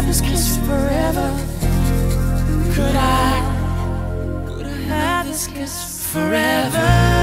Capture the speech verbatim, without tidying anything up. have this kiss forever? Could I, could I have this kiss forever?